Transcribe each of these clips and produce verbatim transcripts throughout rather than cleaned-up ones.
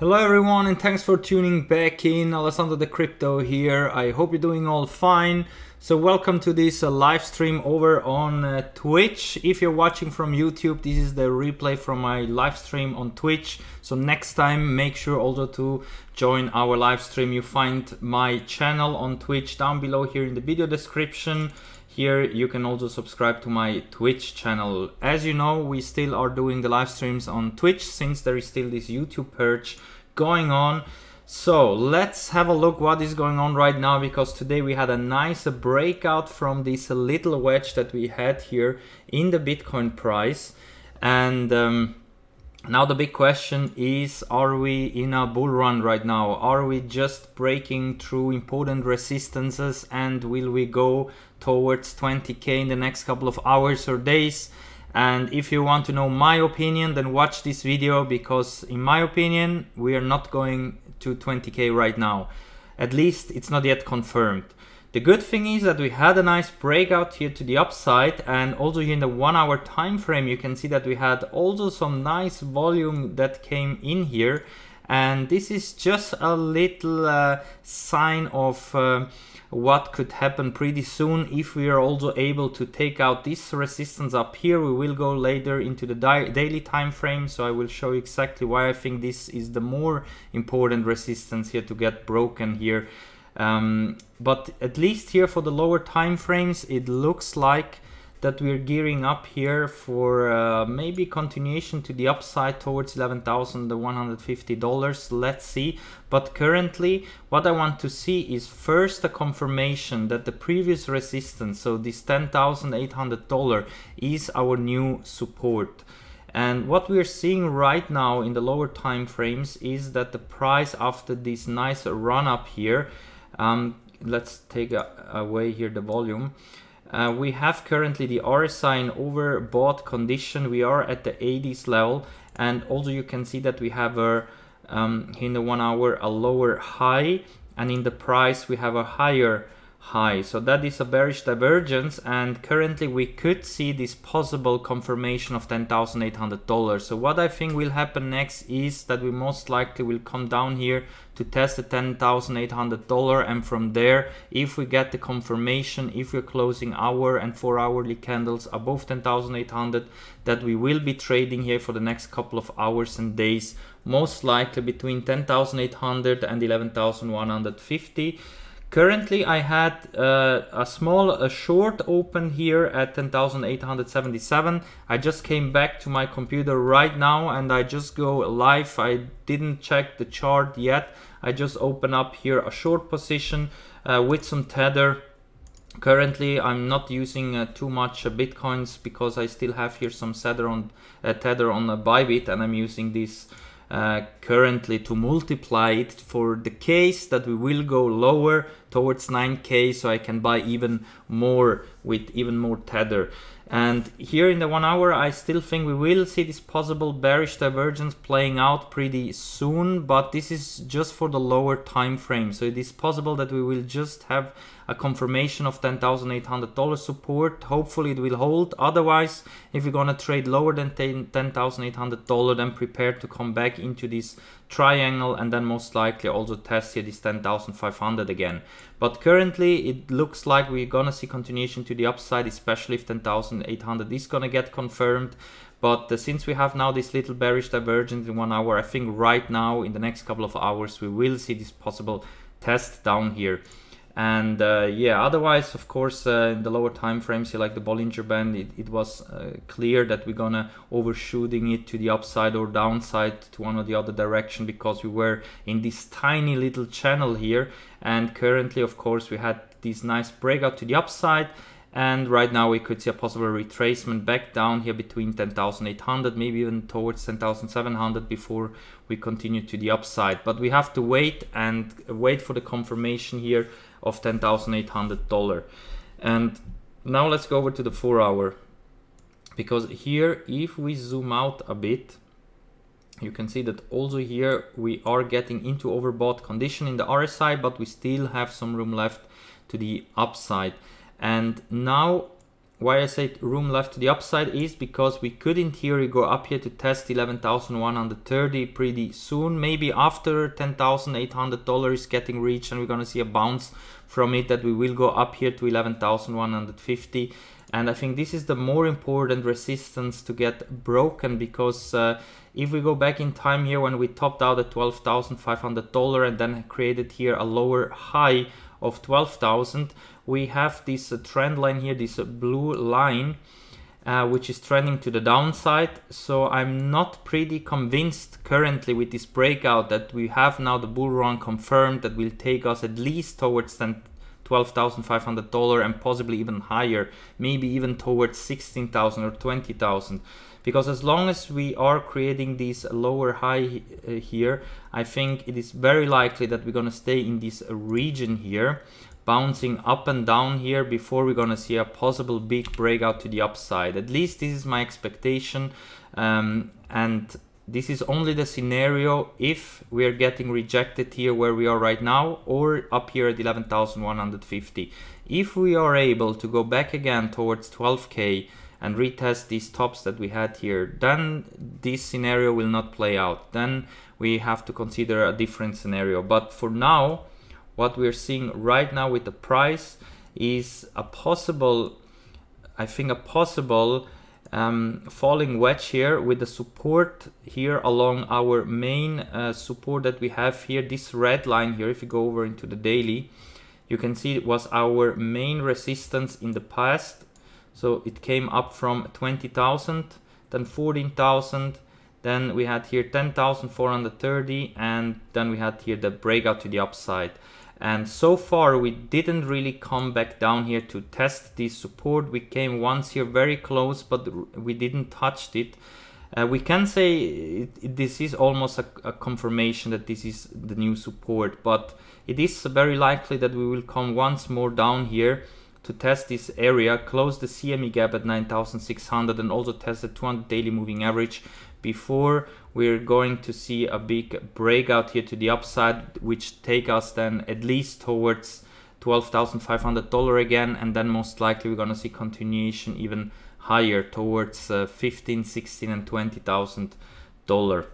Hello everyone, and thanks for tuning back in. Alessandro De Crypto here. I hope you're doing all fine. So welcome to this uh, live stream over on uh, Twitch. If you're watching from YouTube, this is the replay from my live stream on Twitch. So next time, make sure also to join our live stream. You find my channel on Twitch down below here in the video description. Here you can also subscribe to my Twitch channel. As you know, we still are doing the live streams on Twitch since there is still this YouTube purge going on. So let's have a look what is going on right now, because today we had a nice breakout from this little wedge that we had here in the Bitcoin price. And um, now the big question is, are we in a bull run right now? Are we just breaking through important resistances, and will we go towards twenty K in the next couple of hours or days? And if you want to know my opinion, then watch this video, because in my opinion we are not going to twenty K right now. At least it's not yet confirmed. The good thing is that we had a nice breakout here to the upside, and also in the one hour time frame you can see that we had also some nice volume that came in here, and this is just a little uh, sign of uh, what could happen pretty soon. If we are also able to take out this resistance up here, we will go later into the di daily time frame, so I will show you exactly why I think this is the more important resistance here to get broken here. Um, but at least here for the lower time frames, it looks like that we're gearing up here for uh, maybe continuation to the upside towards eleven thousand one hundred fifty dollars. Let's see. But currently what I want to see is first a confirmation that the previous resistance, so this ten thousand eight hundred dollars, is our new support. And what we're seeing right now in the lower time frames is that the price, after this nice run up here, um, let's take a, away here the volume. Uh, we have currently the R S I in overbought condition. We are at the eighties level, and also you can see that we have a, um, in the one hour a lower high, and in the price we have a higher high. So that is a bearish divergence, and currently we could see this possible confirmation of ten thousand eight hundred dollars. So what I think will happen next is that we most likely will come down here to test the ten thousand eight hundred dollars, and from there, if we get the confirmation, if we're closing hour and four hourly candles above ten thousand eight hundred, that we will be trading here for the next couple of hours and days, most likely between ten thousand eight hundred and eleven thousand one hundred fifty. Currently I had uh, a small a short open here at ten thousand eight hundred seventy-seven. I just came back to my computer right now, and I just go live. I didn't check the chart yet. I just open up here a short position uh, with some Tether. Currently I'm not using uh, too much uh, Bitcoins, because I still have here some Tether on uh, Tether on uh, Bybit, and I'm using this Uh, currently to multiply it for the case that we will go lower towards nine K, so I can buy even more with even more Tether. And here in the one hour I still think we will see this possible bearish divergence playing out pretty soon, but this is just for the lower time frame. So it is possible that we will just have a confirmation of ten thousand eight hundred dollars support. Hopefully it will hold. Otherwise, if you're gonna trade lower than ten thousand eight hundred dollars, then prepare to come back into this triangle, and then most likely also test here this ten thousand five hundred again. But currently it looks like we're gonna see continuation to the upside, especially if ten thousand eight hundred is gonna get confirmed. But uh, since we have now this little bearish divergence in one hour, I think right now in the next couple of hours we will see this possible test down here. And uh, yeah, otherwise, of course, uh, in the lower time frames, like the Bollinger Band, it, it was uh, clear that we're gonna overshooting it to the upside or downside to one or the other direction, because we were in this tiny little channel here. And currently, of course, we had this nice breakout to the upside. And right now we could see a possible retracement back down here between ten thousand eight hundred, maybe even towards ten thousand seven hundred before we continue to the upside. But we have to wait and wait for the confirmation here of ten thousand eight hundred dollars. And now let's go over to the four hour, because here if we zoom out a bit, you can see that also here we are getting into overbought condition in the R S I, but we still have some room left to the upside. And now why I say room left to the upside is because we could in theory go up here to test eleven thousand one hundred thirty pretty soon, maybe after ten thousand eight hundred dollars is getting reached, and we're gonna see a bounce from it that we will go up here to eleven thousand one hundred fifty. And I think this is the more important resistance to get broken, because uh, if we go back in time here when we topped out at twelve thousand five hundred dollars and then created here a lower high of twelve thousand, we have this uh, trend line here, this uh, blue line, uh, which is trending to the downside. So I'm not pretty convinced currently with this breakout that we have now the bull run confirmed that will take us at least towards ten twelve thousand five hundred dollars and possibly even higher, maybe even towards sixteen thousand or twenty thousand. Because as long as we are creating this lower high uh, here, I think it is very likely that we're going to stay in this region here, bouncing up and down here before we're going to see a possible big breakout to the upside. At least this is my expectation. Um, and this is only the scenario if we are getting rejected here where we are right now or up here at eleven thousand one hundred fifty. If we are able to go back again towards twelve K and retest these tops that we had here, then this scenario will not play out. Then we have to consider a different scenario. But for now, what we're seeing right now with the price is a possible, I think a possible, Um, falling wedge here with the support here along our main uh, support that we have here. This red line here, if you go over into the daily, you can see it was our main resistance in the past. So it came up from twenty thousand, then fourteen thousand, then we had here ten thousand four hundred thirty, and then we had here the breakout to the upside. And so far we didn't really come back down here to test this support. We came once here very close, but we didn't touch it. Uh, we can say it, it, this is almost a, a confirmation that this is the new support, but it is very likely that we will come once more down here to test this area, close the C M E gap at nine thousand six hundred and also test the two hundred daily moving average before we're going to see a big breakout here to the upside, which take us then at least towards twelve thousand five hundred dollars again, and then most likely we're going to see continuation even higher towards uh, fifteen, sixteen and twenty thousand dollars.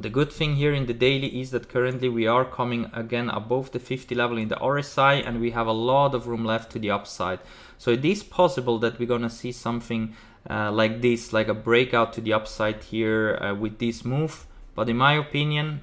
The good thing here in the daily is that currently we are coming again above the fifty level in the R S I, and we have a lot of room left to the upside. So it is possible that we're going to see something Uh, like this, like a breakout to the upside here uh, with this move, but in my opinion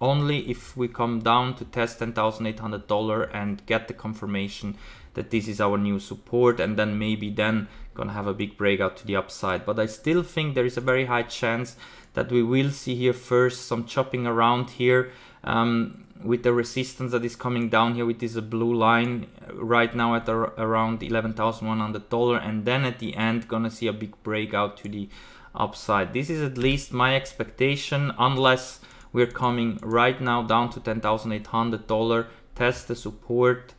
only if we come down to test ten thousand eight hundred dollars and get the confirmation that this is our new support, and then maybe then gonna have a big breakout to the upside. But I still think there is a very high chance that we will see here first some chopping around here um, with the resistance that is coming down here with this blue line right now at around eleven thousand one hundred dollars, and then at the end gonna see a big breakout to the upside. This is at least my expectation, unless we're coming right now down to ten thousand eight hundred dollars, test the support,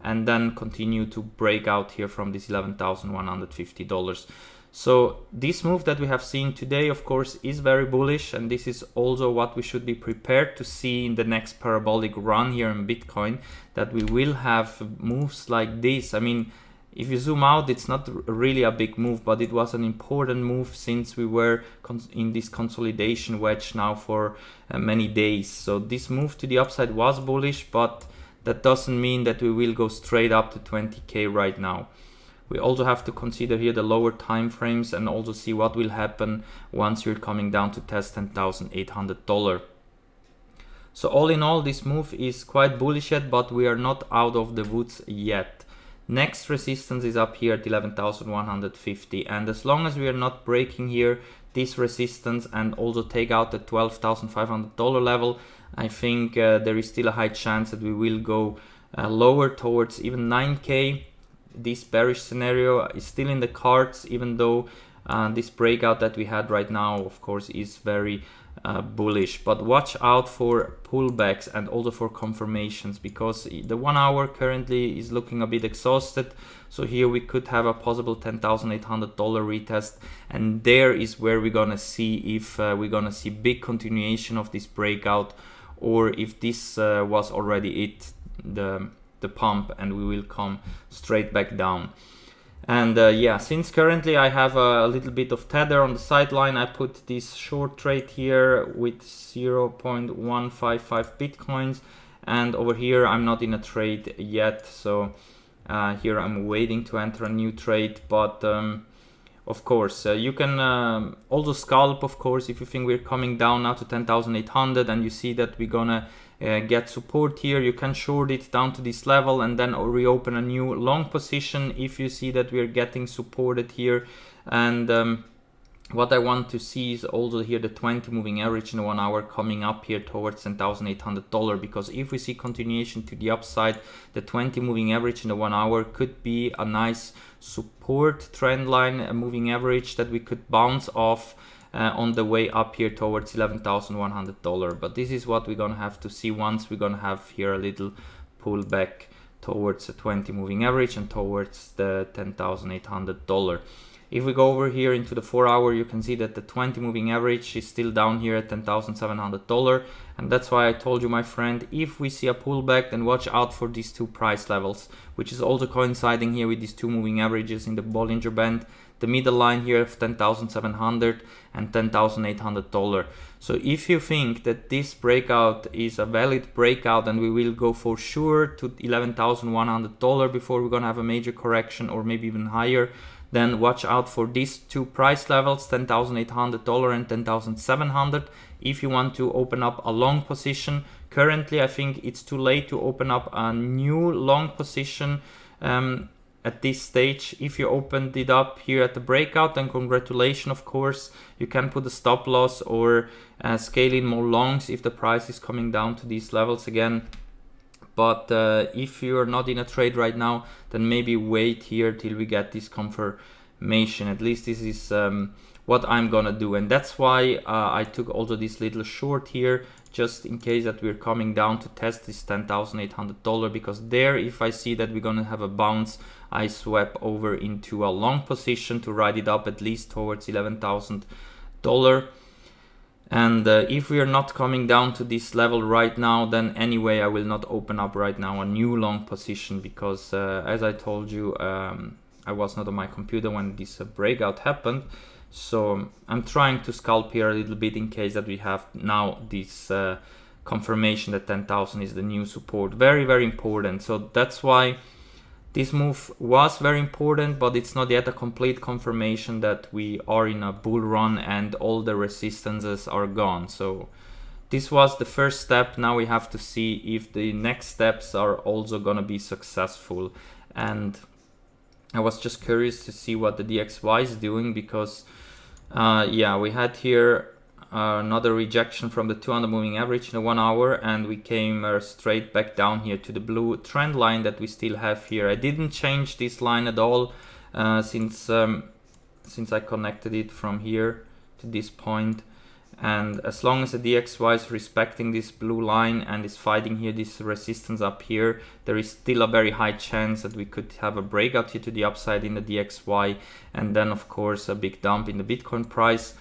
and then continue to break out here from this eleven thousand one hundred fifty dollars. So this move that we have seen today, of course, is very bullish, and this is also what we should be prepared to see in the next parabolic run here in Bitcoin, that we will have moves like this. I mean, if you zoom out, it's not really a big move, but it was an important move since we were in this consolidation wedge now for uh, many days. So this move to the upside was bullish, but that doesn't mean that we will go straight up to twenty K right now. We also have to consider here the lower time frames and also see what will happen once you're coming down to test ten thousand eight hundred dollars. So all in all, this move is quite bullish yet, but we are not out of the woods yet. Next resistance is up here at eleven thousand one hundred fifty, and as long as we are not breaking here this resistance and also take out the twelve thousand five hundred dollars level, I think uh, there is still a high chance that we will go uh, lower towards even nine K. This bearish scenario is still in the cards, even though uh, this breakout that we had right now, of course, is very uh, bullish. But watch out for pullbacks and also for confirmations, because the one hour currently is looking a bit exhausted. So here we could have a possible ten thousand eight hundred dollars retest, and there is where we're gonna see if uh, we're gonna see big continuation of this breakout, or if this uh, was already it, the the pump, and we will come straight back down. And uh, yeah, since currently I have a little bit of tether on the sideline, I put this short trade here with zero point one five five bitcoins, and over here I'm not in a trade yet, so uh, here I'm waiting to enter a new trade. But um, of course uh, you can um, also scalp, of course, if you think we're coming down now to ten thousand eight hundred and you see that we're gonna Uh, get support here, you can short it down to this level and then reopen a new long position if you see that we are getting supported here. And um, what I want to see is also here the twenty moving average in one hour coming up here towards ten thousand eight hundred dollars, because if we see continuation to the upside, the twenty moving average in the one hour could be a nice support trend line, a moving average that we could bounce off Uh, on the way up here towards eleven thousand one hundred dollars. But this is what we're gonna have to see once we're gonna have here a little pullback towards the twenty moving average and towards the ten thousand eight hundred dollars. If we go over here into the four hour, you can see that the twenty moving average is still down here at ten thousand seven hundred dollars, and that's why I told you, my friend, if we see a pullback, then watch out for these two price levels, which is also coinciding here with these two moving averages in the Bollinger Band, the middle line here of ten thousand seven hundred dollars and ten thousand eight hundred dollars. So if you think that this breakout is a valid breakout and we will go for sure to eleven thousand one hundred dollars before we're gonna have a major correction or maybe even higher, then watch out for these two price levels, ten thousand eight hundred dollars and ten thousand seven hundred dollars, if you want to open up a long position. Currently, I think it's too late to open up a new long position um, at this stage. If you opened it up here at the breakout, then congratulations, of course. You can put a stop loss or uh, scale in more longs if the price is coming down to these levels again. But uh, if you're not in a trade right now, then maybe wait here till we get this confirmation. At least this is um, what I'm gonna do. And that's why uh, I took also this little short here, just in case that we're coming down to test this ten thousand eight hundred dollars, because there, if I see that we're gonna have a bounce, I swap over into a long position to ride it up at least towards eleven thousand dollars. And uh, if we are not coming down to this level right now, then anyway, I will not open up right now a new long position, because uh, as I told you, um, I was not on my computer when this uh, breakout happened. So I'm trying to scalp here a little bit in case that we have now this uh, confirmation that ten thousand is the new support. Very, very important. So that's why this move was very important, but it's not yet a complete confirmation that we are in a bull run and all the resistances are gone. So this was the first step. Now we have to see if the next steps are also gonna be successful. And I was just curious to see what the D X Y is doing, because uh, yeah, we had here Uh, another rejection from the two hundred moving average in a one hour, and we came uh, straight back down here to the blue trend line that we still have here. I didn't change this line at all uh, since um, since I connected it from here to this point. And as long as the D X Y is respecting this blue line and is fighting here this resistance up here, there is still a very high chance that we could have a breakout here to the upside in the D X Y, and then of course a big dump in the Bitcoin price.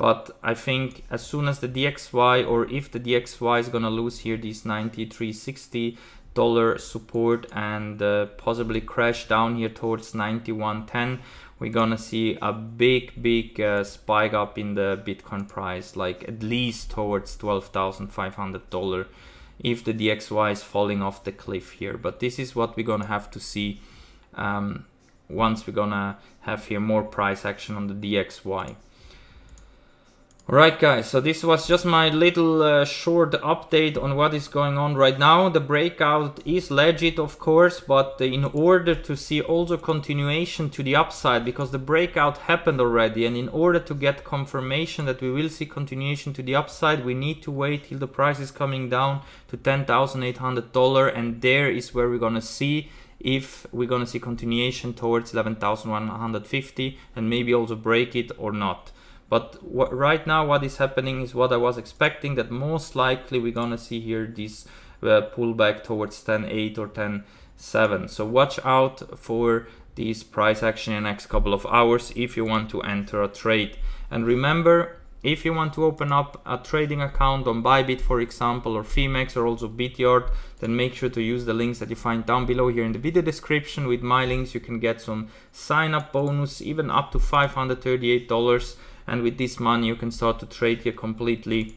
But I think as soon as the D X Y, or if the D X Y is gonna lose here this ninety-three sixty dollar support and uh, possibly crash down here towards ninety-one ten, we're gonna see a big, big uh, spike up in the Bitcoin price, like at least towards twelve thousand five hundred dollars if the D X Y is falling off the cliff here. But this is what we're gonna have to see um, once we're gonna have here more price action on the D X Y. Alright guys, so this was just my little uh, short update on what is going on right now. The breakout is legit, of course, but in order to see also continuation to the upside, because the breakout happened already, and in order to get confirmation that we will see continuation to the upside, we need to wait till the price is coming down to ten thousand eight hundred dollars, and there is where we're gonna see if we're gonna see continuation towards eleven thousand one hundred fifty dollars and maybe also break it or not. But what, right now what is happening is what I was expecting, that most likely we're gonna see here this uh, pullback towards ten eight or ten seven. So watch out for this price action in the next couple of hours if you want to enter a trade. And remember, If you want to open up a trading account on Bybit, for example, or Femex, or also Bityard, then make sure to use the links that you find down below here in the video description. With my links, you can get some sign-up bonus, even up to five hundred thirty-eight dollars. And with this money, you can start to trade here completely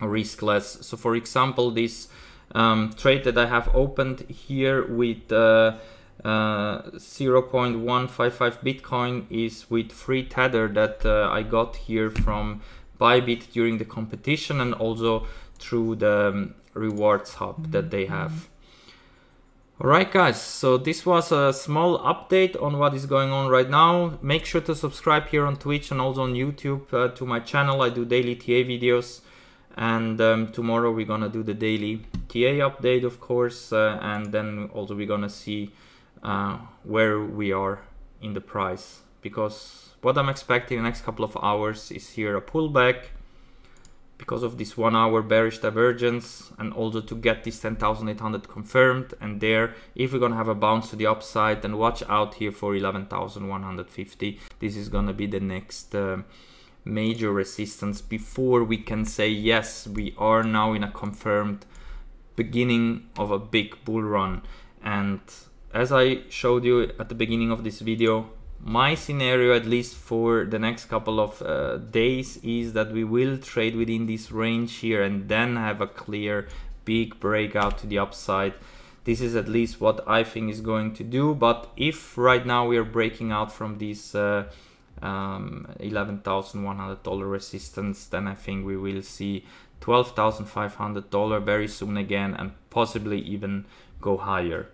riskless. So, for example, this um, trade that I have opened here with uh, uh, zero point one five five Bitcoin is with free Tether that uh, I got here from Bybit during the competition, and also through the um, rewards hub mm-hmm. that they have. Alright guys, so this was a small update on what is going on right now. Make sure to subscribe here on Twitch and also on YouTube uh, to my channel. I do daily T A videos, and um, tomorrow we're gonna do the daily T A update, of course, uh, and then also we're gonna see uh, where we are in the price, because what I'm expecting in the next couple of hours is here a pullback because of this one hour bearish divergence, and also to get this ten thousand eight hundred confirmed. And there, if we're gonna have a bounce to the upside, then watch out here for eleven thousand one hundred fifty. This is gonna be the next uh, major resistance before we can say, yes, we are now in a confirmed beginning of a big bull run. And as I showed you at the beginning of this video, my scenario, at least for the next couple of uh, days, is that we will trade within this range here and then have a clear big breakout to the upside. This is at least what I think is going to do. But if right now we are breaking out from this uh, um, eleven thousand one hundred dollar resistance, then I think we will see twelve thousand five hundred dollars very soon again, and possibly even go higher.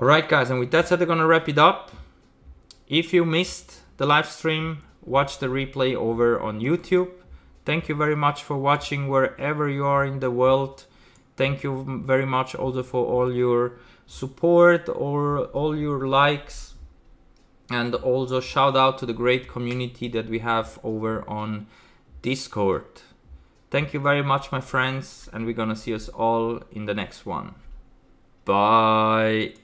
All right guys, and with that said, I'm gonna wrap it up. If you missed the live stream, watch the replay over on YouTube. Thank you very much for watching wherever you are in the world. Thank you very much also for all your support or all your likes. And also shout out to the great community that we have over on Discord. Thank you very much, my friends, and we're gonna see us all in the next one. Bye.